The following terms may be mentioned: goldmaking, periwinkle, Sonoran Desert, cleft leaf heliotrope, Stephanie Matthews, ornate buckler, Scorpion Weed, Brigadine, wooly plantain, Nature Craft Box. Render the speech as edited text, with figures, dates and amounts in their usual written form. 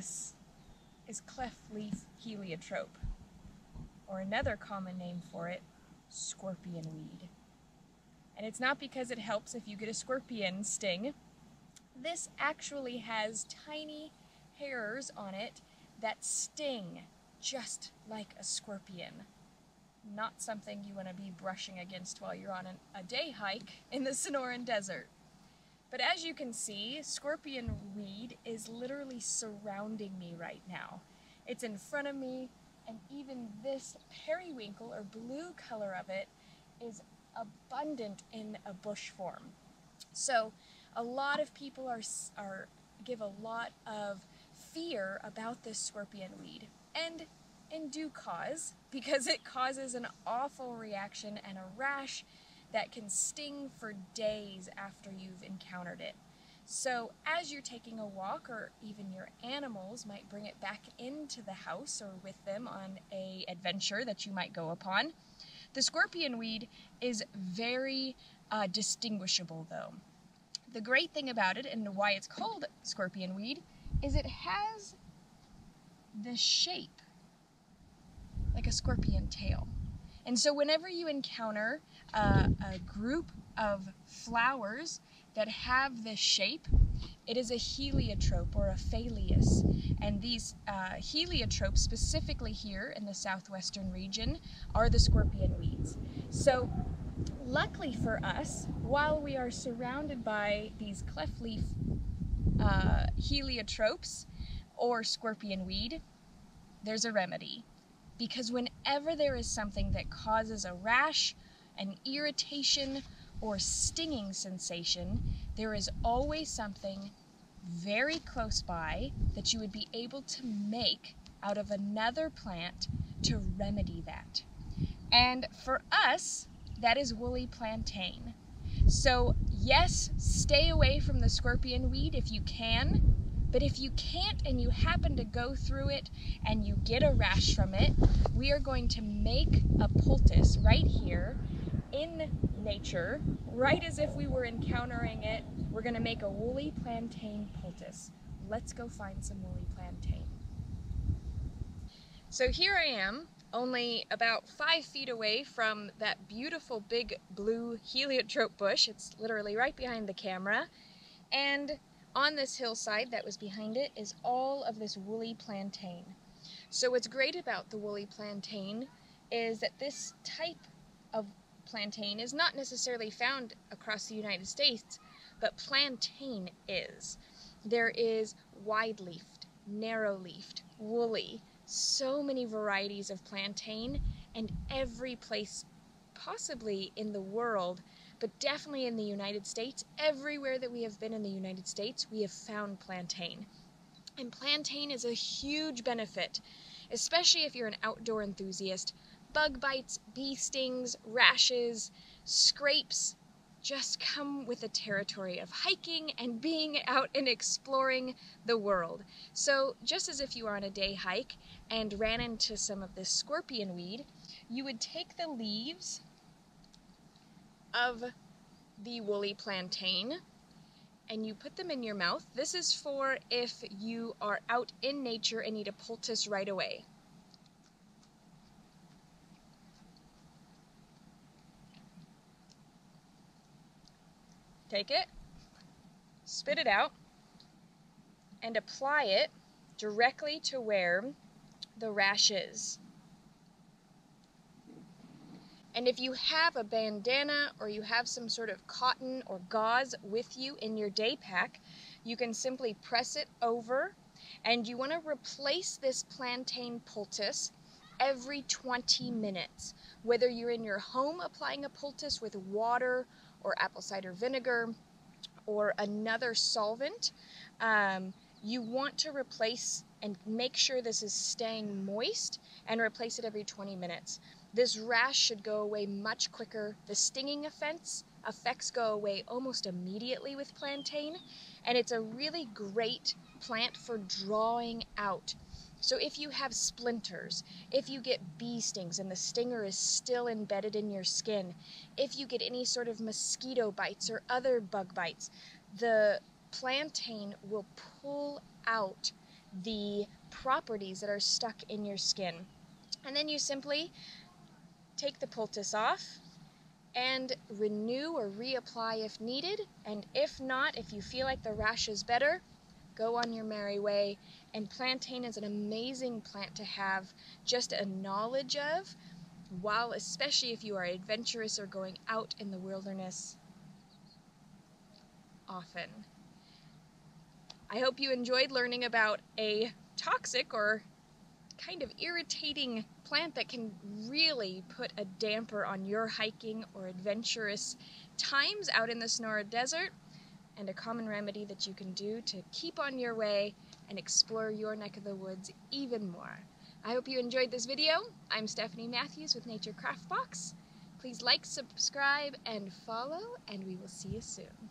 this is cleft leaf heliotrope, or another common name for it, scorpion weed. And it's not because it helps if you get a scorpion sting. This actually has tiny hairs on it that sting just like a scorpion. Not something you want to be brushing against while you're on a day hike in the Sonoran Desert. But as you can see, scorpion weed is literally surrounding me right now. It's in front of me, and even this periwinkle or blue color of it is abundant in a bush form. So a lot of people give a lot of fear about this scorpion weed, and due cause, because it causes an awful reaction and a rash that can sting for days after you've encountered it. So as you're taking a walk, or even your animals might bring it back into the house or with them on an adventure that you might go upon. The scorpion weed is very distinguishable though. The great thing about it, and why it's called scorpion weed, is it has the shape like a scorpion tail. And so whenever you encounter a group of flowers that have this shape, it is a heliotrope or a phalius. And these heliotropes, specifically here in the southwestern region, are the scorpion weeds. So luckily for us, while we are surrounded by these cleft leaf heliotropes or scorpion weed, there's a remedy. Because whenever there is something that causes a rash, an irritation, or stinging sensation, there is always something very close by that you would be able to make out of another plant to remedy that. And for us, that is wooly plantain. So yes, stay away from the scorpion weed if you can. But if you can't and you happen to go through it and you get a rash from it, we are going to make a poultice right here in nature, right as if we were encountering it. We're going to make a wooly plantain poultice. Let's go find some wooly plantain. So here I am, only about 5 feet away from that beautiful big blue heliotrope bush. It's literally right behind the camera. And on this hillside that was behind it is all of this wooly plantain. So what's great about the wooly plantain is that this type of plantain is not necessarily found across the United States, but plantain is. There is wide-leafed, narrow-leafed, woolly, so many varieties of plantain, and every place possibly in the world, but definitely in the United States, everywhere that we have been in the United States, we have found plantain. And plantain is a huge benefit, especially if you're an outdoor enthusiast. Bug bites, bee stings, rashes, scrapes just come with the territory of hiking and being out and exploring the world. So just as if you were on a day hike and ran into some of this scorpion weed, you would take the leaves of the wooly plantain and you put them in your mouth. This is for if you are out in nature and need a poultice right away. Take it, spit it out, and apply it directly to where the rash is. And if you have a bandana or you have some sort of cotton or gauze with you in your day pack, you can simply press it over, and you want to replace this plantain poultice every 20 minutes. Whether you're in your home applying a poultice with water or apple cider vinegar or another solvent, you want to replace and make sure this is staying moist and replace it every 20 minutes. This rash should go away much quicker. The stinging effects go away almost immediately with plantain, and it's a really great plant for drawing out. So if you have splinters, if you get bee stings and the stinger is still embedded in your skin, if you get any sort of mosquito bites or other bug bites, the plantain will pull out the properties that are stuck in your skin. And then you simply take the poultice off and renew or reapply if needed. And if not, if you feel like the rash is better, go on your merry way. And plantain is an amazing plant to have just a knowledge of, while especially if you are adventurous or going out in the wilderness often. I hope you enjoyed learning about a toxic or kind of irritating plant that can really put a damper on your hiking or adventurous times out in the Sonoran Desert, and a common remedy that you can do to keep on your way and explore your neck of the woods even more. I hope you enjoyed this video. I'm Stephanie Matthews with Nature Craft Box. Please like, subscribe, and follow, and we will see you soon.